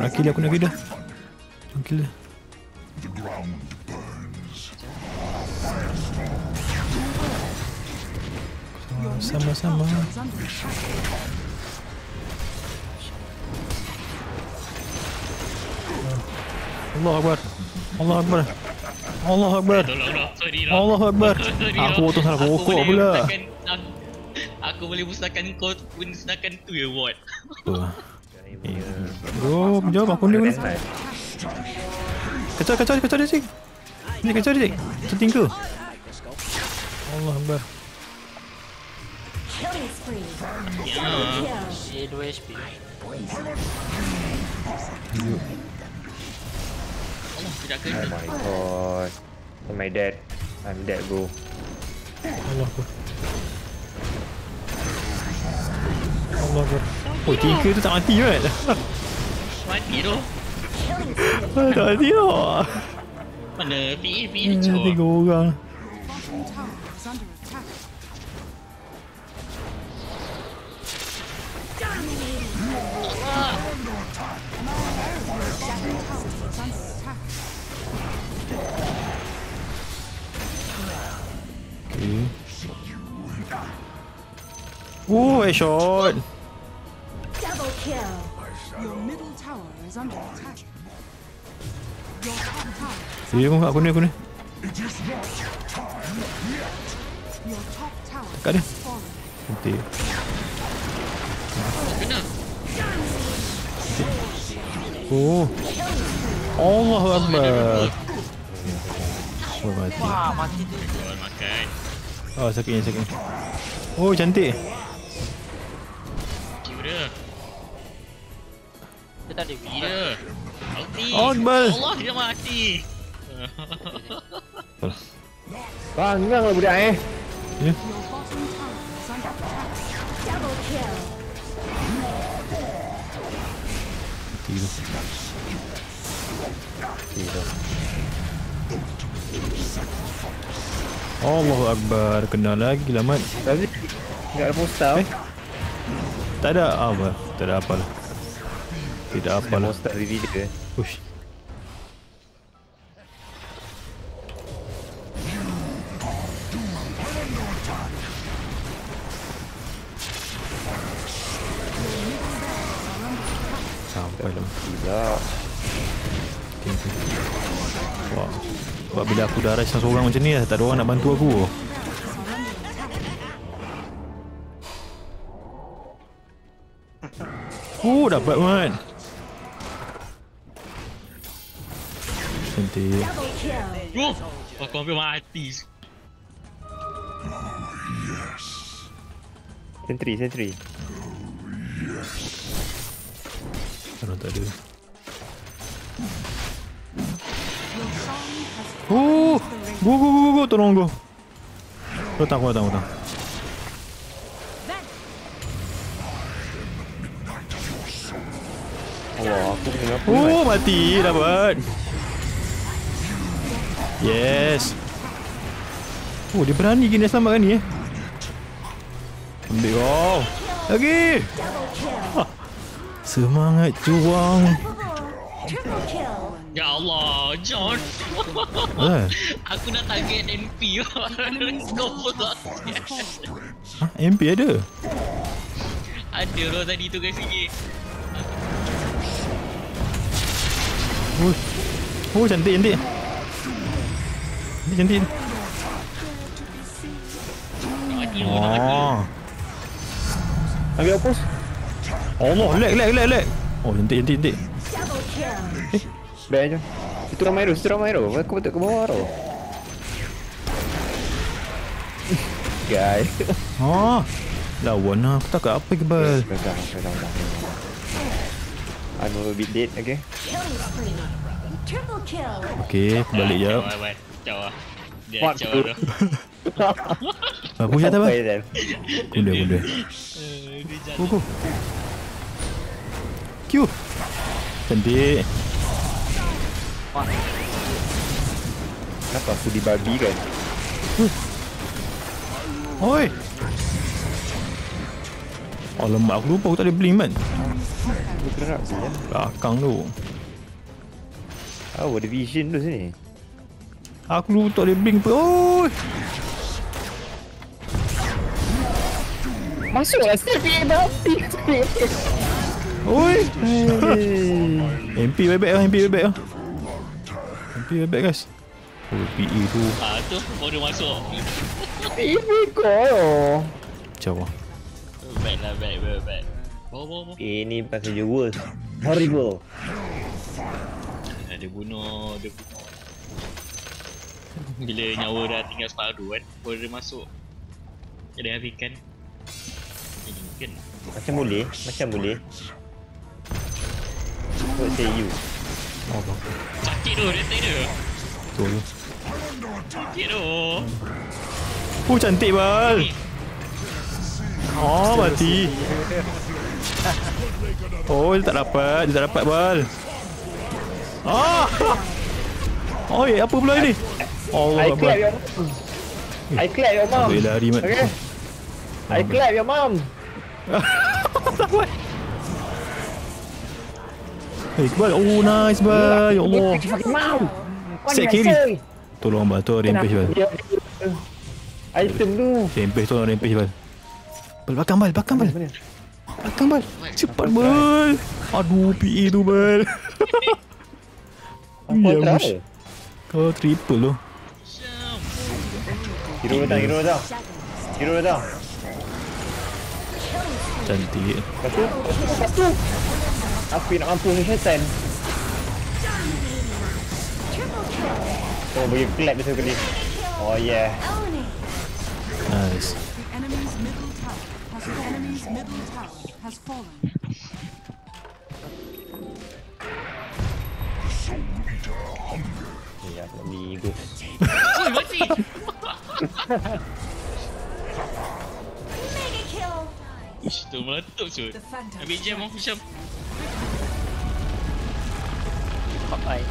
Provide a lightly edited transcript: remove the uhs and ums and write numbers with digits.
Aquele é com a vida. Tranquilo. Sama-sama. Allah Akbar. Allah Akbar. Allah Akbar. Allah Akbar. Aku potong salah pokok pula. Aku boleh musnahkan kau, musnahkan tu ya Ward. Jom, jom aku ni boleh. Kacau, kacau, kacau dia sih. Ni kacau dia. Tertinggal. Allah Akbar. Ya, 2 HP. Oh my god. Am I dead? I'm dead bro. Allah Akbar. Allah Akbar. Oh, 3 tu tak mati kan? Mati tu. Tak mati tu. Mana PA tu? 3 orang. Oh, I shot. Double kill. Your middle tower is under attack. Your top tower. Iya, aku ni. Your top tower. Kade. Nanti. Kena. Oh. Allahu Akbar. Wah, mati tu. Makan. Oh, sakit. Oh, cantik. Dia tak ada gila. Outball. Allah dia mati. Bangang lah budak eh. Ya. Tidur. Allahu Akbar. Kena lagi lah mat. Tadi enggak ada poster eh. Tak ada apa. Tak ada apalah. Tidak apalah. Monster diri dia. Push. Sampai dalam tidak. Wah. Sebab bila aku dah rasa seorang macam ni lah, tak ada orang nak bantu aku. Oh, dapat man. Cantik. Wah, aku hampir mati. Sentry. Aduh, tak ada. Oh, go, tolong go. Datang. Wah, aku kenapa? Oh, mati dapat. Yes. Oh, dia berani gini selamatkan ni eh. Ambil kau. Lagi. Ha. Semangat juang. Ya Allah, John. Aku nak target MP. Ha, MP ada? Ada roh tadi tu guys sikit. Oh, cantik. Ambil opus. Allah, lag. Oh, cantik. Eh, baik aja. Situ ramai hero. Aku betul ke bawah hero. Guys. Oh, lawan aku tak apa gebal. Anu bit dead, okay. Okay, aku balik jap. Cawa. Dia cawa dah. Bagus tak apa? Boleh. Go. Q. Cantik. Kenapa aku dibabi kan? Oi. Alamak, aku lupa aku tak ada blink man. Dia bergerak je kan? Belakang tu. Oh, ada vision tu sini. Aku lupa tak ada blink pun. Oh. Masuklah straight api. Oi. MP bebek lah, MP bebek lah. MP bebek guys. Oh, PE tu. Ah tu baru masuk. PE kau. Jauh. Bad. Bawa. Ini pasal jua. Horrible. Dia bunuh. Bila nyawa dah tinggal separuh kan, baru dia masuk. Dia habiskan. Mungkin. Macam boleh. What say you? Oh, sakit tu, retak dia. Betul tu. Sakit tu. Oh, cantik bal. Oh, mati. Oh, dia tak dapat bal. Ah. Oh, apa pula ini? Oh, I clap your mom. Boleh lari, man. Okay. I clap your mom. Hey, Iqbal. Oh, nice, bal. Ya Allah. Set kiri. Tolong, bal. Tolong rampage, bal. Item tu. Rampage, tolong rampage, bal. Belakang, bal. Cepat, bal. Aduh, PE tu, bal. Ya, kau triple tu. Hero dah. Cantik. Lepas tu. Aku nak mampu ni setan. Oh, bagi clap dia sekali. Oh, yeah. Nice. The enemy's middle tower has fallen. Ya, aku nak beli ghost. Oi, mati! Ish, tu meletup tu. Ambil jam aku macam. Pop eye.